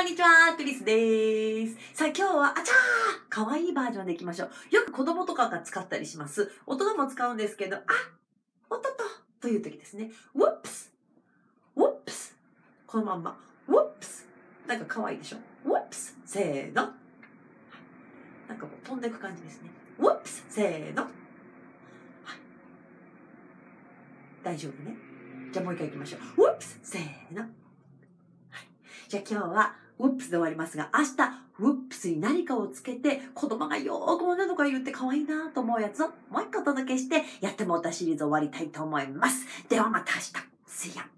こんにちは、クリスです。さあ今日は、あちゃーかわいいバージョンでいきましょう。よく子供とかが使ったりします。大人も使うんですけど、あおっとっとという時ですね。ウォップスウォップスこのまんま。ウォップスなんかかわいいでしょ。ウォップスせーの。なんかこう飛んでいく感じですね。ウォップスせーの。大丈夫ね。じゃあもう一回いきましょう。ウォップスせーの。じゃあ今日はウップスで終わりますが、明日ウップスに何かをつけて子供がよーく女の子が言って可愛いなと思うやつをもう一個お届けしてやってもうたシリーズ終わりたいと思います。ではまた明日。See ya!